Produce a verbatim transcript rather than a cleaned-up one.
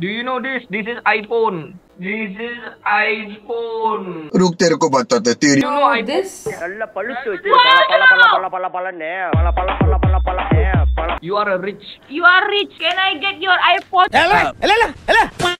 Do you know this? This is iPhone. This is iPhone. रुक तेरे को बताते तेरी. You know this? अल्लाह पल्लू सोचो. पला पला पला पला पला ने. पला पला पला पला पला ने. You are rich. You are rich. Can I get your iPhone? Hello. Hello. Hello.